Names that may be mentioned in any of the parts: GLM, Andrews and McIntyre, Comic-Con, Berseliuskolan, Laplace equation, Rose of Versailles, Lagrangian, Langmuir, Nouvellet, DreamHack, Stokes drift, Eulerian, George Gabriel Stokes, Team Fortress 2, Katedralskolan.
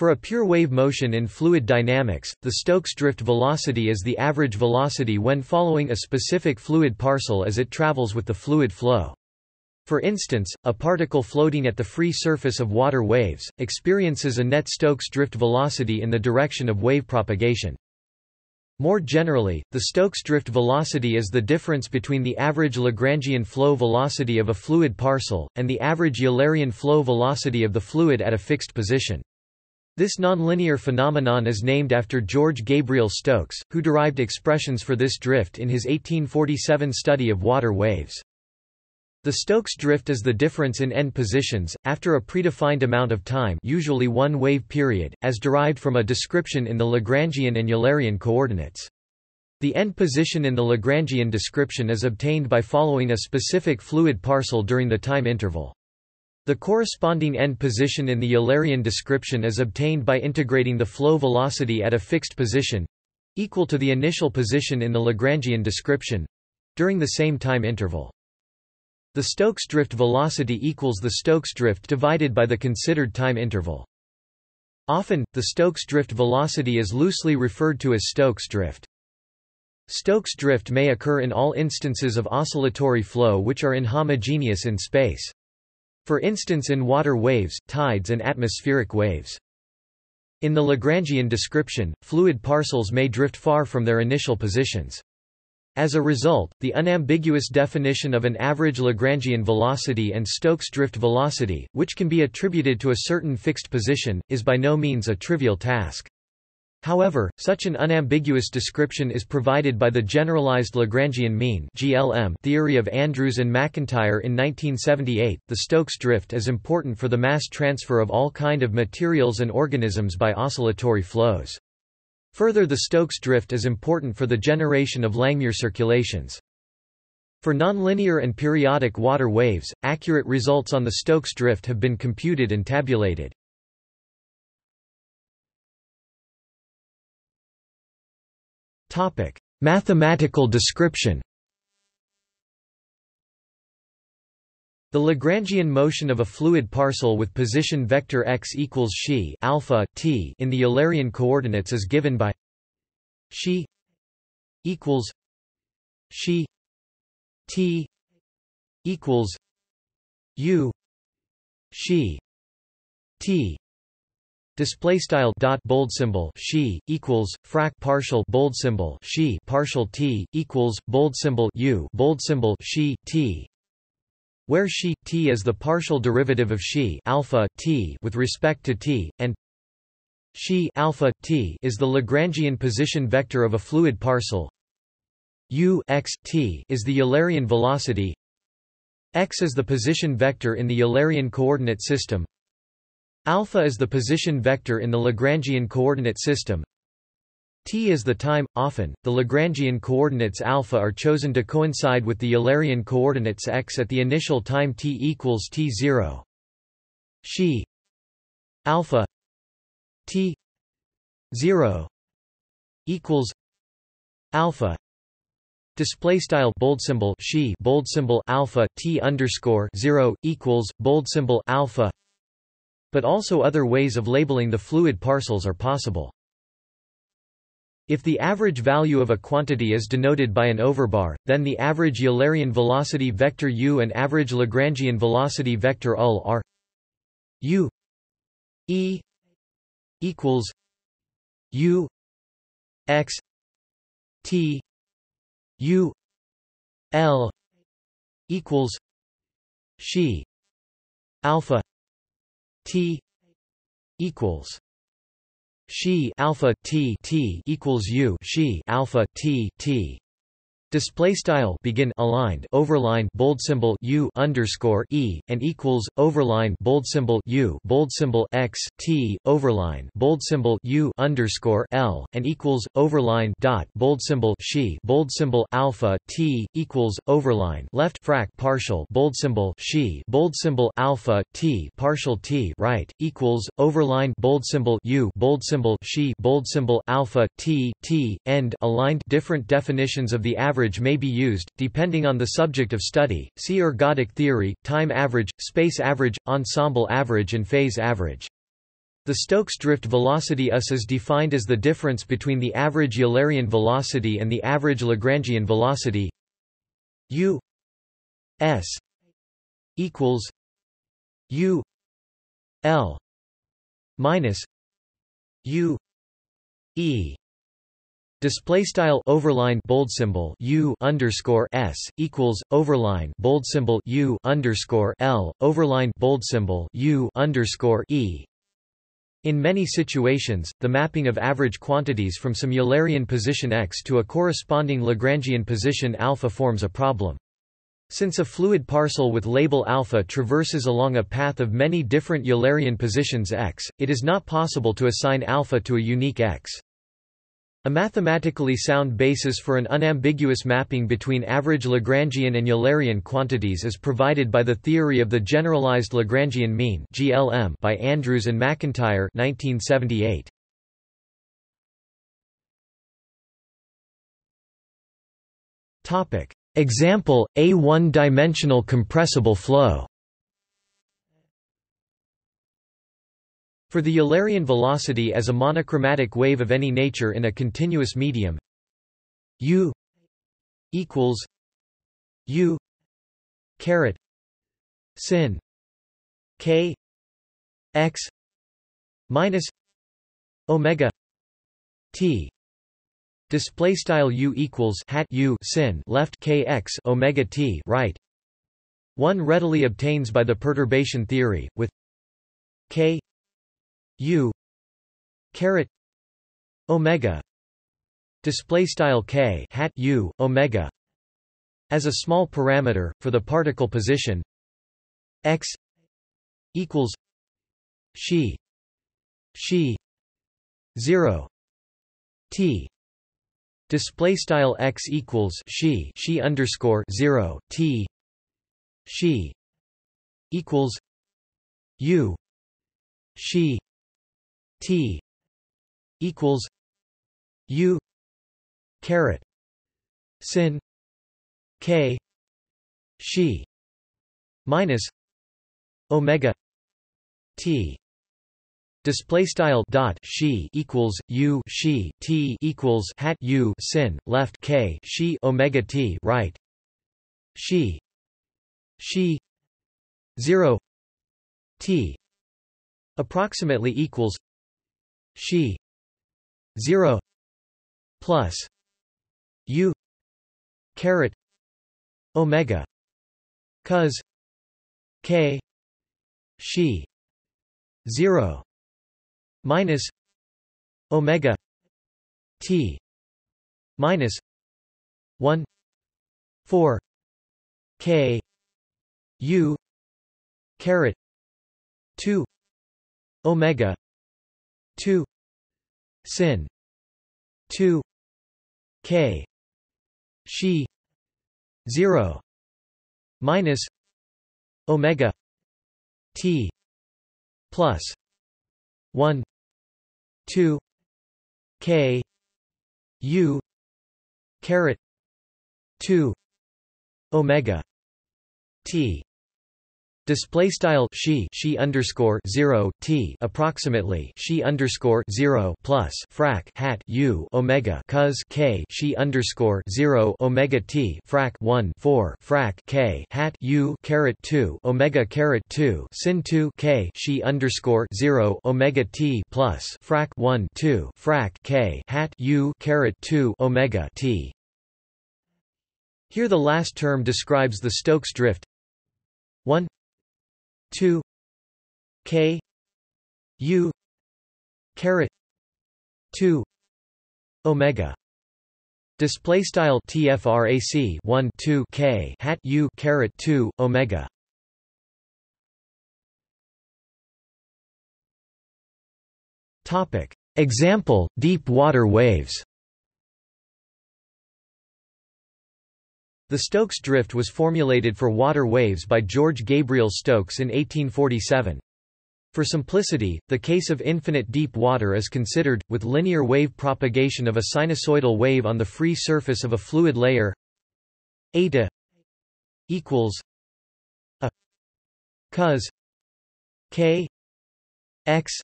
For a pure wave motion in fluid dynamics, the Stokes drift velocity is the average velocity when following a specific fluid parcel as it travels with the fluid flow. For instance, a particle floating at the free surface of water waves experiences a net Stokes drift velocity in the direction of wave propagation. More generally, the Stokes drift velocity is the difference between the average Lagrangian flow velocity of a fluid parcel and the average Eulerian flow velocity of the fluid at a fixed position. This nonlinear phenomenon is named after George Gabriel Stokes, who derived expressions for this drift in his 1847 study of water waves. The Stokes drift is the difference in end positions, after a predefined amount of time, usually one wave period, as derived from a description in the Lagrangian and Eulerian coordinates. The end position in the Lagrangian description is obtained by following a specific fluid parcel during the time interval. The corresponding end position in the Eulerian description is obtained by integrating the flow velocity at a fixed position equal to the initial position in the Lagrangian description during the same time interval. The Stokes drift velocity equals the Stokes drift divided by the considered time interval. Often, the Stokes drift velocity is loosely referred to as Stokes drift. Stokes drift may occur in all instances of oscillatory flow which are inhomogeneous in space. For instance, in water waves, tides, and atmospheric waves. In the Lagrangian description, fluid parcels may drift far from their initial positions. As a result, the unambiguous definition of an average Lagrangian velocity and Stokes drift velocity, which can be attributed to a certain fixed position, is by no means a trivial task. However, such an unambiguous description is provided by the generalized Lagrangian mean (GLM) theory of Andrews and McIntyre in 1978. The Stokes drift is important for the mass transfer of all kinds of materials and organisms by oscillatory flows. Further, the Stokes drift is important for the generation of Langmuir circulations. For nonlinear and periodic water waves, accurate results on the Stokes drift have been computed and tabulated. Topic: Mathematical description. The Lagrangian motion of a fluid parcel with position vector x equals xi alpha t in the Eulerian coordinates is given by xi equals xi t equals u xi t. Display style dot bold symbol she equals frac partial bold symbol she partial t equals bold symbol u bold symbol she t, where she t is the partial derivative of she alpha t with respect to t, and she alpha t is the Lagrangian position vector of a fluid parcel. U x t is the Eulerian velocity. X is the position vector in the Eulerian coordinate system. Alpha is the position vector in the Lagrangian coordinate system. T is the time. Often, the Lagrangian coordinates alpha are chosen to coincide with the Eulerian coordinates x at the initial time t equals t0. Xi alpha t0 equals alpha. Display style bold symbol xi bold symbol alpha t underscore 0 equals bold symbol alpha. But also other ways of labeling the fluid parcels are possible. If the average value of a quantity is denoted by an overbar, then the average Eulerian velocity vector u and average Lagrangian velocity vector u are u e equals u x t u l equals xi alpha t equals xi alpha t t equals u xi alpha t t. Display style begin aligned overline bold symbol u underscore e and equals overline bold symbol x t overline bold symbol u underscore l and equals overline dot bold symbol xi bold symbol alpha t equals overline left frac partial bold symbol xi bold symbol alpha t partial t right equals overline bold symbol u bold symbol xi bold symbol alpha t t end aligned. Different definitions of the average may be used, depending on the subject of study, see ergodic theory, time average, space average, ensemble average and phase average. The Stokes drift velocity US is defined as the difference between the average Eulerian velocity and the average Lagrangian velocity U S equals U L minus U E. Display style overline bold symbol U underscore S equals overline bold symbol U underscore L overline bold symbol U underscore E. In many situations, the mapping of average quantities from some Eulerian position x to a corresponding Lagrangian position alpha forms a problem. Since a fluid parcel with label alpha traverses along a path of many different Eulerian positions x, it is not possible to assign alpha to a unique x. A mathematically sound basis for an unambiguous mapping between average Lagrangian and Eulerian quantities is provided by the theory of the generalized Lagrangian mean (GLM) by Andrews and McIntyre (1978). Topic: Example: a one-dimensional compressible flow. For the Eulerian velocity as a monochromatic wave of any nature in a continuous medium, U equals U caret sin K X minus Omega T. Display style U equals hat U sin left K X Omega T right. One readily obtains by the perturbation theory, with K U caret omega display style k hat U omega as a small parameter for the particle position x equals xi 0 t display style x equals xi underscore 0 t xi equals U xi T equals U caret sin K xi minus Omega T. Display style dot xi equals U xi T equals hat U sin left K xi Omega T right. Xi 0 T approximately equals xi 0 plus U caret omega cos K xi 0 minus Omega T minus 1/4 K U caret 2 Omega 2 sin 2 K xi 0 minus Omega T plus 1/2 K U caret 2 Omega T. Display style xi underscore 0 t approximately xi underscore 0 plus frac hat U omega cos K xi underscore 0 omega t frac 1/4 frac K hat U caret 2 omega caret 2 sin 2 K xi underscore 0 omega t plus frac 1/2 frac K hat U caret 2 omega t. Here the last term describes the Stokes drift. 1 2 K U caret 2 omega display style TFRAC 1 2 K hat U caret 2 omega. Topic: Example: deep water waves. The Stokes drift was formulated for water waves by George Gabriel Stokes in 1847. For simplicity, the case of infinite deep water is considered, with linear wave propagation of a sinusoidal wave on the free surface of a fluid layer eta equals a cos K x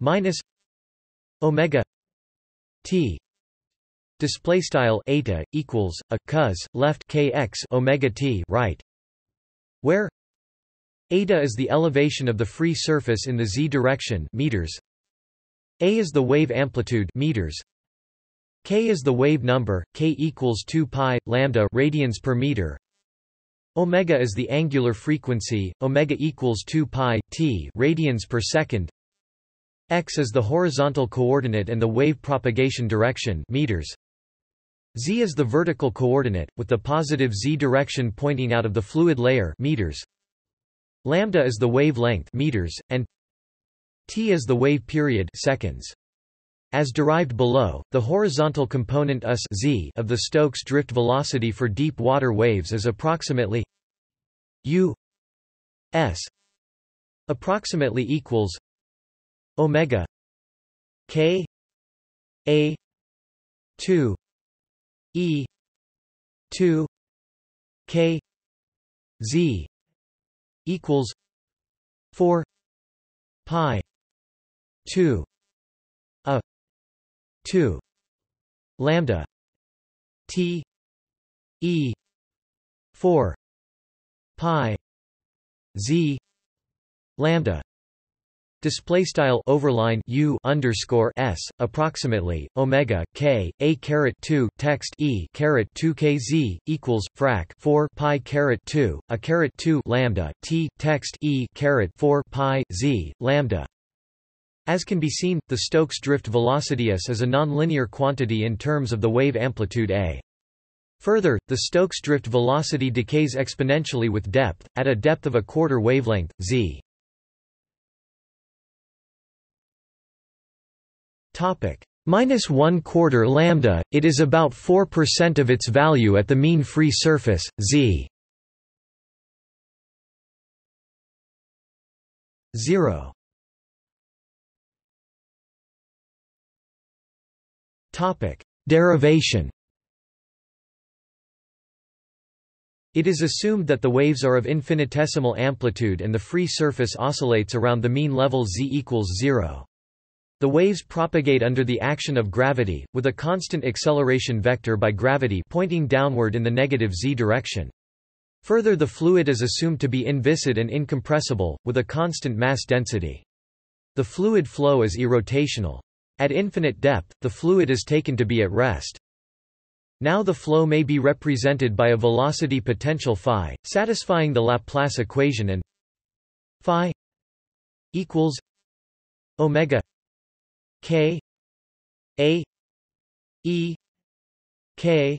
minus omega t display style eta equals a cos left kx omega t right, where eta is the elevation of the free surface in the z direction meters, a is the wave amplitude meters, k is the wave number, k equals 2 pi lambda radians per meter, omega is the angular frequency, omega equals 2 pi t radians per second, x is the horizontal coordinate and the wave propagation direction meters, z is the vertical coordinate with the positive z direction pointing out of the fluid layer meters, lambda is the wave length meters, and t is the wave period seconds. As derived below, the horizontal component z of the Stokes drift velocity for deep water waves is approximately u s approximately equals omega k a 2 e 2 k z equals 4 pi 2 a 2 lambda t e 4 pi z lambda. Display style overline u underscore s approximately omega k a caret 2 text e caret 2 k z equals frac 4 pi caret 2 a caret 2 lambda t text e caret 4 pi z lambda. As can be seen, the Stokes drift velocity s is a nonlinear quantity in terms of the wave amplitude a. Further, the Stokes drift velocity decays exponentially with depth, at a depth of a quarter wavelength z. Minus 1/4 lambda, it is about 4% of its value at the mean free surface, z 0. Derivation. It is assumed that the waves are of infinitesimal amplitude and the free surface oscillates around the mean level z equals 0. The waves propagate under the action of gravity, with a constant acceleration vector by gravity pointing downward in the negative z direction. Further, the fluid is assumed to be inviscid and incompressible, with a constant mass density. The fluid flow is irrotational. At infinite depth, the fluid is taken to be at rest. Now the flow may be represented by a velocity potential phi, satisfying the Laplace equation, and phi equals omega k a e k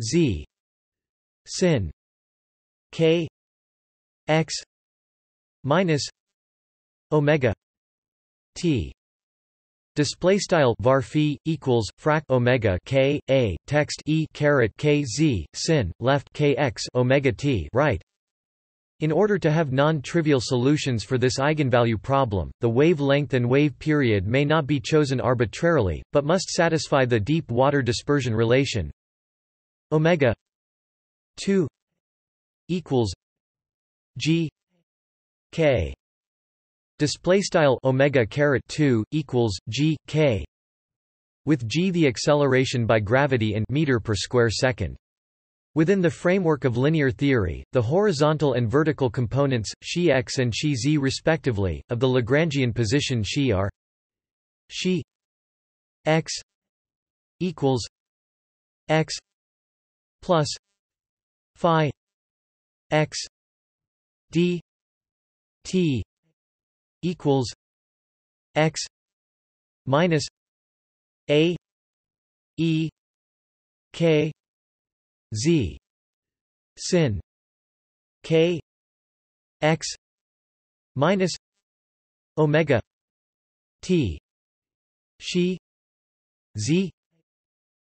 z sin k x minus omega t. Display style var phi equals frac omega k a text e caret k z sin left k x omega t right. In order to have non-trivial solutions for this eigenvalue problem, the wave length and wave period may not be chosen arbitrarily, but must satisfy the deep water dispersion relation omega 2 equals g k. Display style omega caret 2 equals g k, with g the acceleration by gravity in meter per square second. Within the framework of linear theory, the horizontal and vertical components, xi x and xi z respectively, of the Lagrangian position xi are xi x equals x plus phi x d t equals x minus a e k z sin k x minus omega t xi z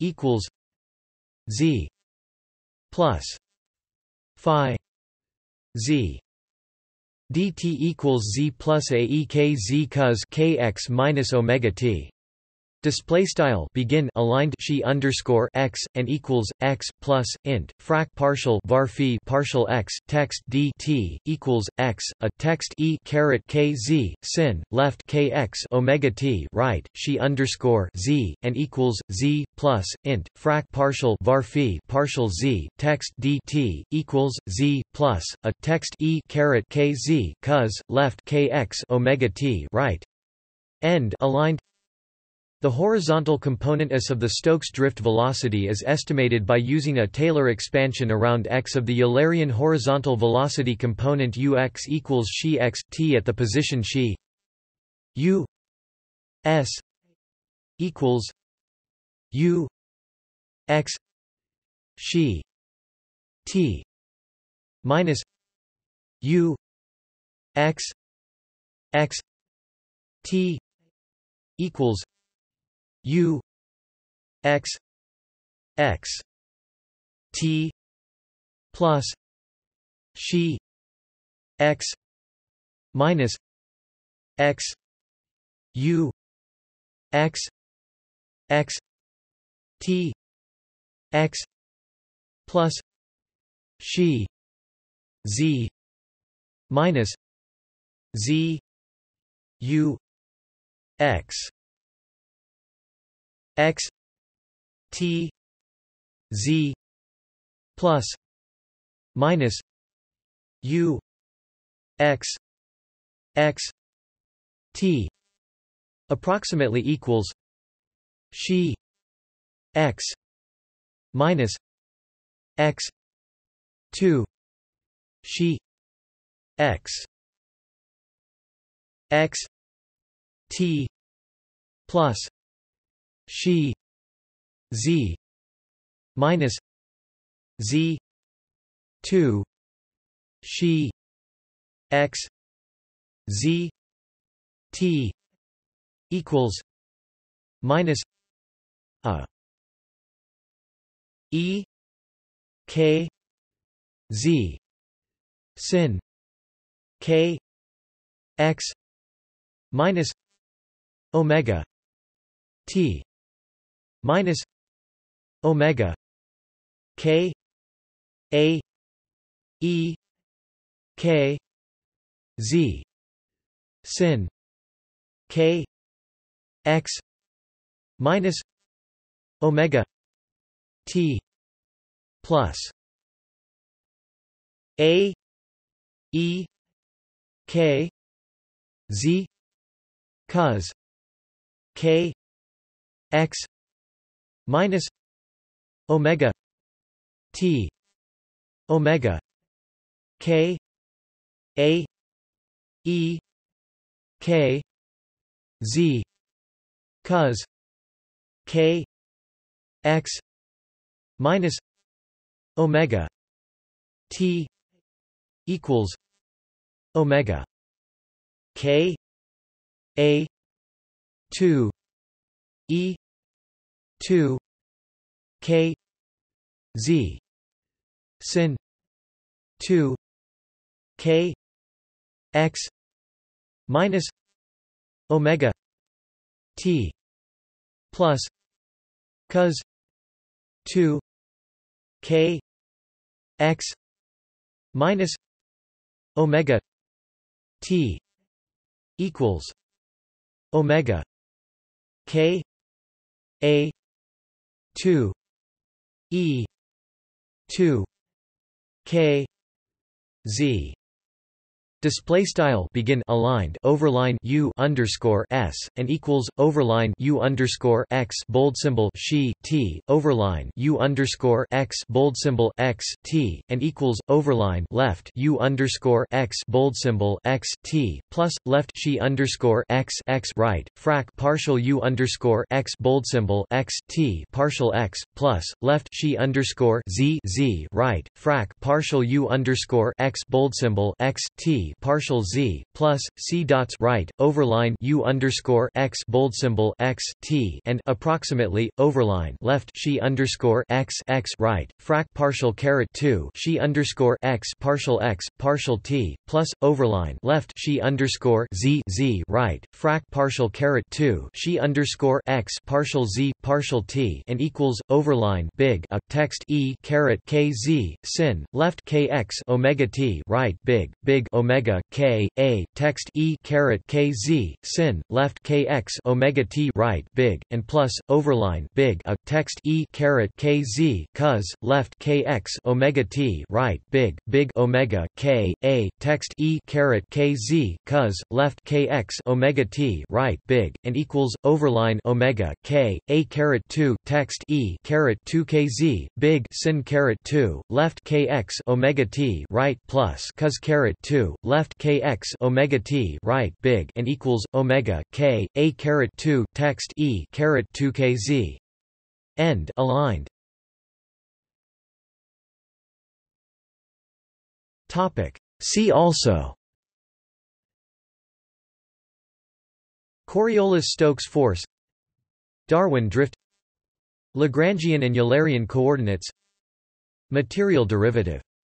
equals z plus phi z dt equals z plus a e k z cos k x minus omega t. Display style begin aligned she underscore x and equals x plus int frac partial var phi partial x text d t equals x a text e caret k z sin left k x omega t right she underscore z and equals z plus int frac partial var phi partial z text d t equals z plus a text e caret k z cos left k x omega t right end aligned. The horizontal component of the Stokes drift velocity is estimated by using a Taylor expansion around x of the Eulerian horizontal velocity component ux equals xi x t at the position xi u s equals u x xi t minus u x x t equals u x x t plus xi x minus x u x x t x plus xi z minus z u x x t z plus minus u x x t approximately equals xi x minus x 2 xi x x t plus xi z minus z 2 xi x z t equals minus a e k z sin k x minus omega t minus omega k a e k z sin k x minus omega t plus a e k z cos k x minus omega t omega k a e k z cos k x minus omega t equals omega k a 2 e 2 k z sin 2 k x minus omega t plus cos 2 k x minus omega t equals omega k a 2 e 2 k z. Display style begin aligned overline u underscore s and equals overline u underscore x bold symbol xi t overline u underscore x bold symbol x t and equals overline left u underscore x bold symbol x t plus left xi underscore x x right frac partial u underscore x bold symbol x t partial x plus left xi underscore z z right frac partial u underscore x bold symbol x t e partial z plus c dots right overline u underscore x bold symbol x t and approximately overline left she underscore x x right frac partial caret 2 she underscore x partial t plus overline left she underscore z z right frac partial caret 2 she underscore x partial z partial t and equals overline big a text e caret k z sin left k x omega t right big omega k a text e caret k z sin left k x omega t right big and plus overline big a text e caret k z cos left k x omega t right big omega k a text e caret k z cos left k x omega t right big and equals overline omega k a caret 2 text e caret 2 k z big sin caret 2 left k x omega t right plus cos caret 2 left k x omega t right big and equals omega k a caret 2 text e caret 2 k z end aligned. Topic see also Coriolis-Stokes force, Darwin drift, Lagrangian and Eulerian coordinates, material derivative.